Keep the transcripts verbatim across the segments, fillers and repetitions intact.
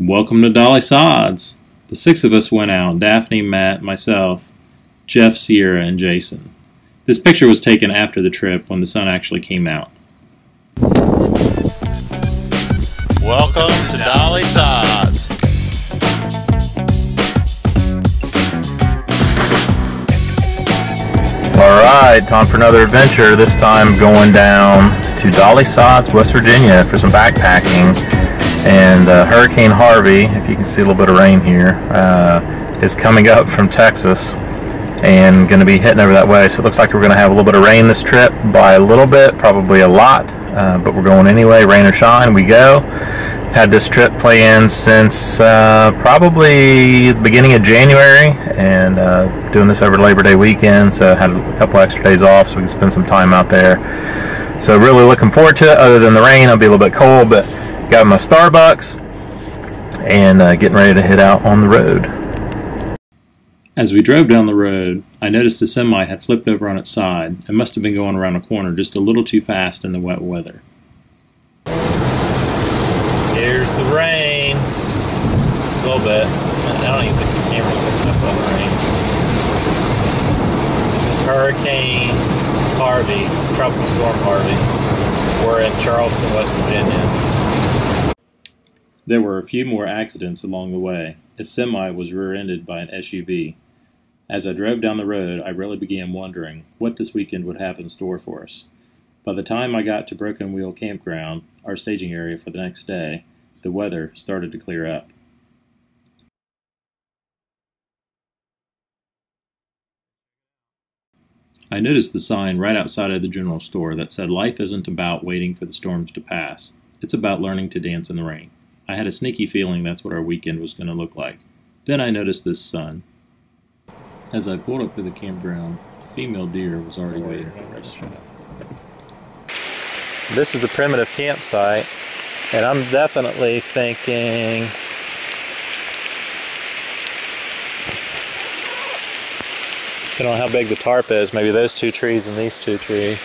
Welcome to Dolly Sods. The six of us went out, Daphne, Matt, myself, Jeff, Sierra, and Jason. This picture was taken after the trip when the sun actually came out. Welcome to Dolly Sods. Alright, time for another adventure, this time going down to Dolly Sods, West Virginia for some backpacking. And uh, Hurricane Harvey, if you can see a little bit of rain here, uh, is coming up from Texas and going to be hitting over that way. So it looks like we're going to have a little bit of rain this trip, by a little bit, probably a lot, uh, but we're going anyway, rain or shine, we go. Had this trip planned since uh, probably the beginning of January, and uh, doing this over Labor Day weekend, so I had a couple extra days off so we can spend some time out there. So really looking forward to it. Other than the rain, it'll be a little bit cold, but got my Starbucks and uh, getting ready to head out on the road. As we drove down the road, I noticed the semi had flipped over on its side and must have been going around a corner just a little too fast in the wet weather. Here's the rain. Just a little bit. I don't even think this camera's picking up on the rain. This is Hurricane Harvey, Tropical Storm Harvey. We're in Charleston, West Virginia. There were a few more accidents along the way. A semi was rear-ended by an S U V. As I drove down the road, I really began wondering what this weekend would have in store for us. By the time I got to Broken Wheel Campground, our staging area for the next day, the weather started to clear up. I noticed the sign right outside of the general store that said life isn't about waiting for the storms to pass. It's about learning to dance in the rain. I had a sneaky feeling that's what our weekend was going to look like. Then I noticed this sun. As I pulled up to the campground, a female deer was already waiting for us. This is the primitive campsite, and I'm definitely thinking depending on how big the tarp is, maybe those two trees and these two trees.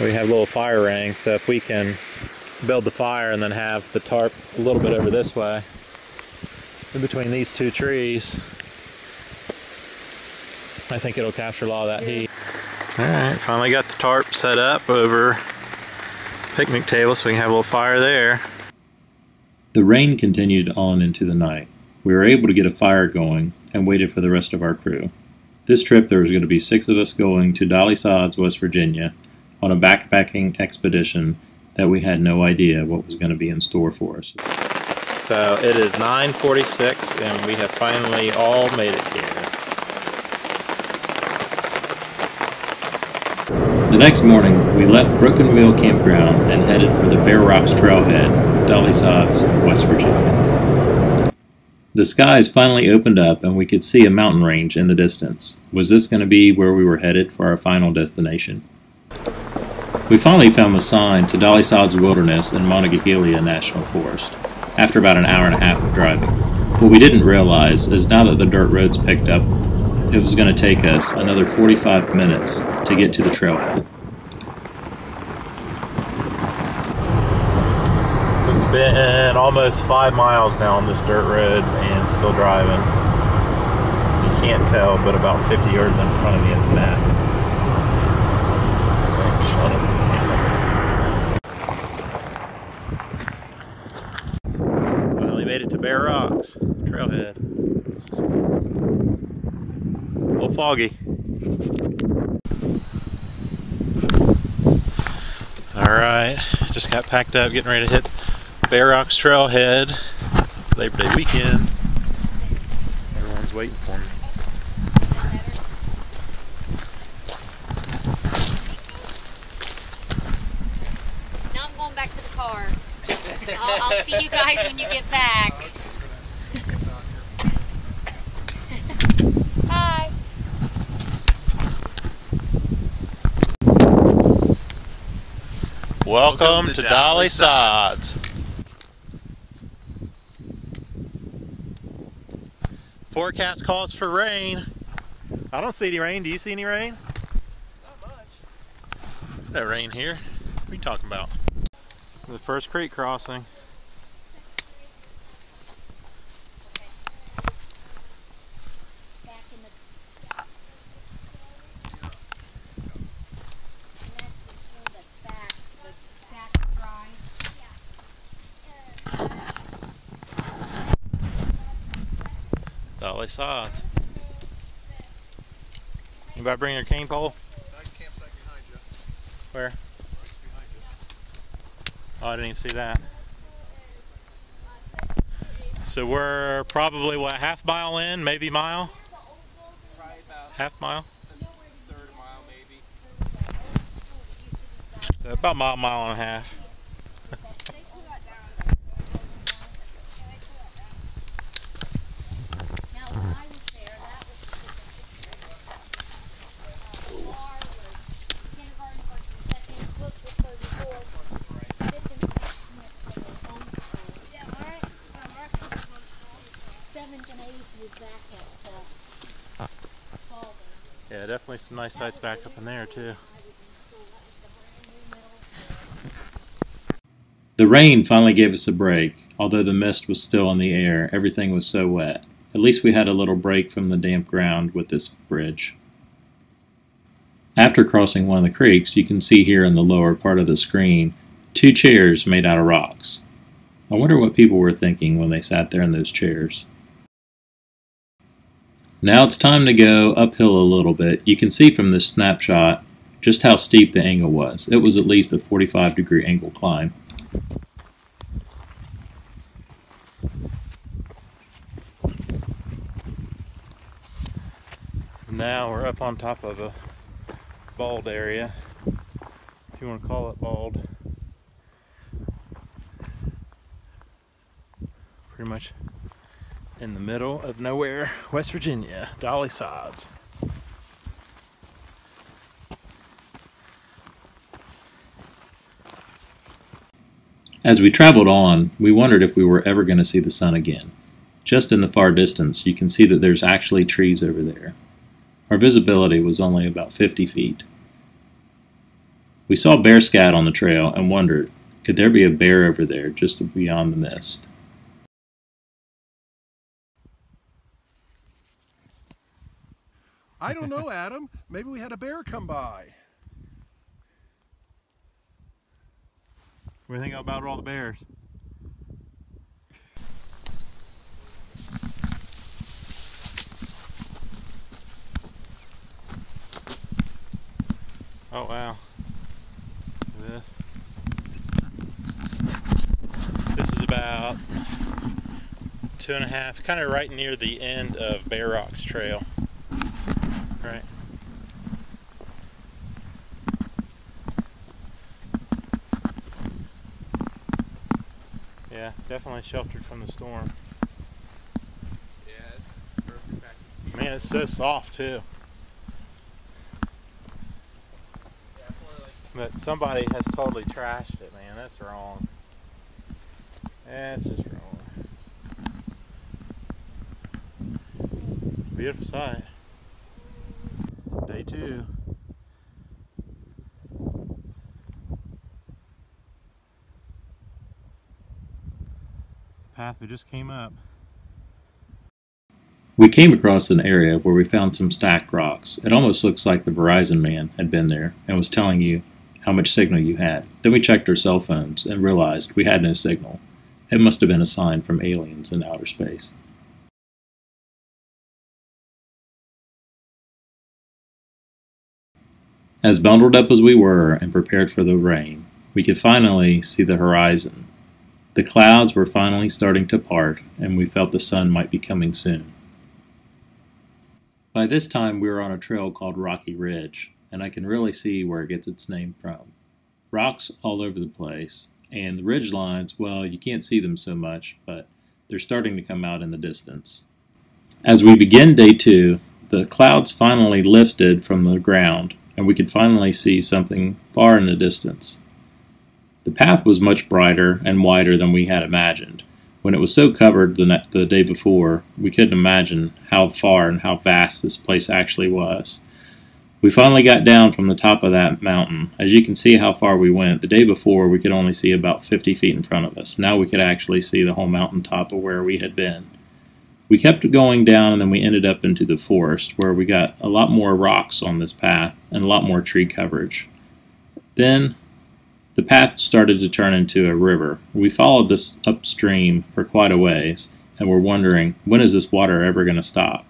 We have a little fire ring, so if we can build the fire and then have the tarp a little bit over this way in between these two trees, I think it'll capture a lot of that heat. Alright, finally got the tarp set up over the picnic table so we can have a little fire there. The rain continued on into the night. We were able to get a fire going and waited for the rest of our crew. This trip there was going to be six of us going to Dolly Sods, West Virginia on a backpacking expedition that we had no idea what was going to be in store for us. So it is nine forty-six and we have finally all made it here. The next morning we left Broken Wheel Campground and headed for the Bear Rocks Trailhead, Dolly Sods, West Virginia. The skies finally opened up and we could see a mountain range in the distance. Was this going to be where we were headed for our final destination? We finally found the sign to Dolly Sods Wilderness in Monongahela National Forest after about an hour and a half of driving. What we didn't realize is now that the dirt roads picked up, it was going to take us another forty-five minutes to get to the trailhead. It's been almost five miles now on this dirt road and still driving. You can't tell, but about fifty yards in front of me is Matt. Bear Rocks Trailhead. A little foggy. Alright, just got packed up, getting ready to hit Bear Rocks Trailhead. Labor Day weekend. Everyone's waiting for me. Now I'm going back to the car. I'll, I'll see you guys when you get back. Bye. Welcome, Welcome to, to Dolly Sods. Forecast calls for rain. I don't see any rain. Do you see any rain? Not much. No rain here. What are you talking about? The first creek crossing. Dolly Sods. Anybody bring their cane pole? Nice campsite behind you. Where? Right behind you. Oh, I didn't even see that. So we're probably, what, half mile in, maybe mile? Probably about half mile? A third mile, maybe. So about a mile, mile and a half. Yeah, definitely some nice sights back up in there too. The rain finally gave us a break. Although the mist was still in the air, everything was so wet. At least we had a little break from the damp ground with this bridge. After crossing one of the creeks, you can see here in the lower part of the screen, two chairs made out of rocks. I wonder what people were thinking when they sat there in those chairs. Now it's time to go uphill a little bit. You can see from this snapshot just how steep the angle was. It was at least a forty-five degree angle climb. Now we're up on top of a bald area, if you want to call it bald. Pretty much in the middle of nowhere, West Virginia, Dolly Sods. As we traveled on, we wondered if we were ever going to see the sun again. Just in the far distance, you can see that there's actually trees over there. Our visibility was only about fifty feet. We saw bear scat on the trail and wondered, could there be a bear over there just beyond the mist? I don't know, Adam. Maybe we had a bear come by. What do you think about all the bears? Oh, wow. This. This is about two and a half, kind of right near the end of Bear Rocks Trail. Right. Yeah, definitely sheltered from the storm. Yeah, it's perfect back. Man, it's so soft too. Yeah, but somebody has totally trashed it, man. That's wrong. That's just wrong. Beautiful sight. Day two. Path we just came up. We came across an area where we found some stacked rocks. It almost looks like the Verizon man had been there and was telling you how much signal you had. Then we checked our cell phones and realized we had no signal. It must have been a sign from aliens in outer space. As bundled up as we were and prepared for the rain, we could finally see the horizon. The clouds were finally starting to part, and we felt the sun might be coming soon. By this time, we were on a trail called Rocky Ridge, and I can really see where it gets its name from. Rocks all over the place, and the ridge lines, well, you can't see them so much, but they're starting to come out in the distance. As we begin day two, the clouds finally lifted from the ground, and we could finally see something far in the distance. The path was much brighter and wider than we had imagined. When it was so covered the, the day before, we couldn't imagine how far and how vast this place actually was. We finally got down from the top of that mountain. As you can see how far we went, the day before we could only see about fifty feet in front of us. Now we could actually see the whole mountain top of where we had been. We kept going down, and then we ended up into the forest, where we got a lot more rocks on this path and a lot more tree coverage. Then the path started to turn into a river. We followed this upstream for quite a ways, and we're wondering, when is this water ever going to stop?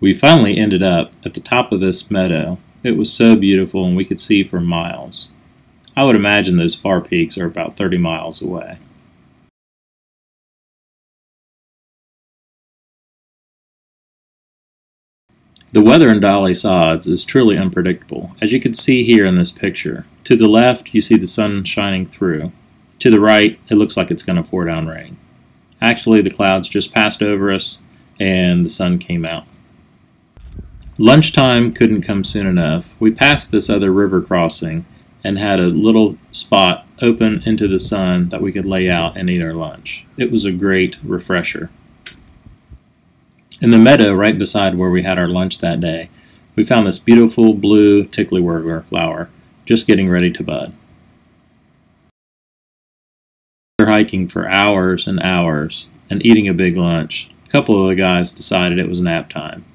We finally ended up at the top of this meadow. It was so beautiful and we could see for miles. I would imagine those far peaks are about thirty miles away. The weather in Dolly Sods is truly unpredictable, as you can see here in this picture. To the left, you see the sun shining through. To the right, it looks like it's going to pour down rain. Actually, the clouds just passed over us, and the sun came out. Lunchtime couldn't come soon enough. We passed this other river crossing and had a little spot open into the sun that we could lay out and eat our lunch. It was a great refresher. In the meadow right beside where we had our lunch that day, we found this beautiful blue tickleweedwort flower just getting ready to bud. After hiking for hours and hours and eating a big lunch, a couple of the guys decided it was nap time.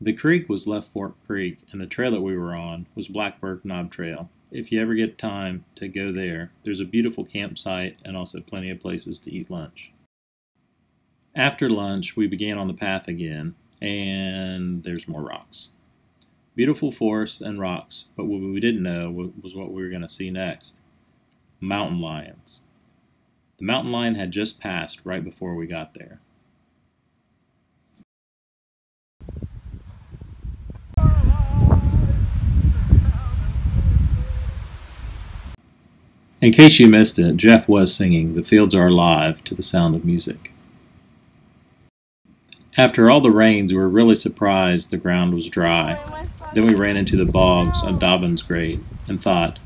The creek was Left Fork Creek, and the trail that we were on was Blackbird Knob Trail. If you ever get time to go there, there's a beautiful campsite and also plenty of places to eat lunch. After lunch, we began on the path again, and there's more rocks. Beautiful forests and rocks, but what we didn't know was what we were going to see next. Mountain lions. The mountain lion had just passed right before we got there. In case you missed it, Jeff was singing "The Fields Are Alive" to the sound of music. After all the rains, we were really surprised the ground was dry. Then we ran into the bogs of Dobbin Grade and thought,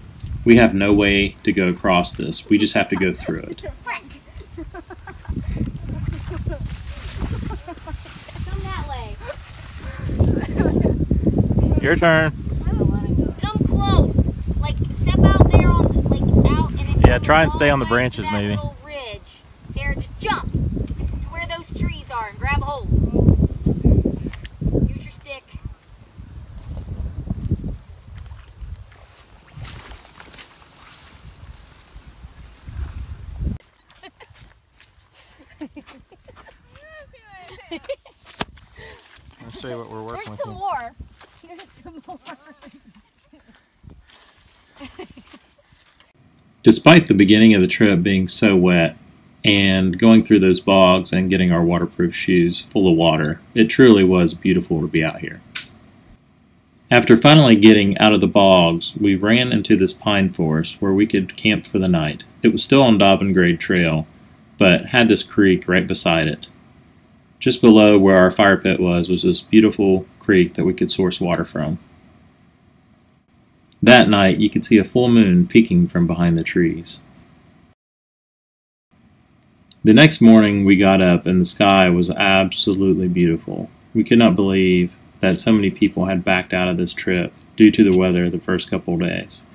we have no way to go across this. We just have to go through it. Come that way. Your turn. Come close. Like, step out there on the... Yeah, try and stay on the branches, maybe. Little ridge. Sarah, just jump to where those trees are and grab a hold. Use your stick. Let's see what we're working Here's with. Here's some more. Here's some more. Despite the beginning of the trip being so wet and going through those bogs and getting our waterproof shoes full of water, it truly was beautiful to be out here. After finally getting out of the bogs, we ran into this pine forest where we could camp for the night. It was still on Dobbin Grade Trail, but had this creek right beside it. Just below where our fire pit was, was this beautiful creek that we could source water from. That night, you could see a full moon peeking from behind the trees. The next morning, we got up and the sky was absolutely beautiful. We could not believe that so many people had backed out of this trip due to the weather the first couple of days.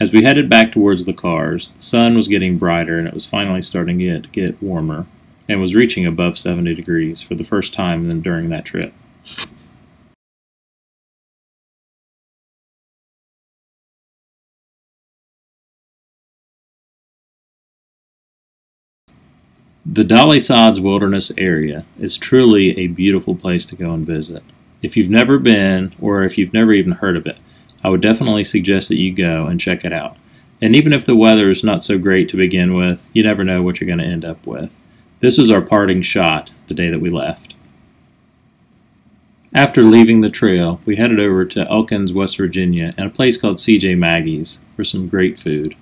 As we headed back towards the cars, the sun was getting brighter and it was finally starting to get, get warmer and was reaching above seventy degrees for the first time during that trip. The Dolly Sods Wilderness area is truly a beautiful place to go and visit. If you've never been, or if you've never even heard of it, I would definitely suggest that you go and check it out. And even if the weather is not so great to begin with, you never know what you're going to end up with. This was our parting shot the day that we left. After leaving the trail, we headed over to Elkins, West Virginia, and a place called C J Maggie's for some great food.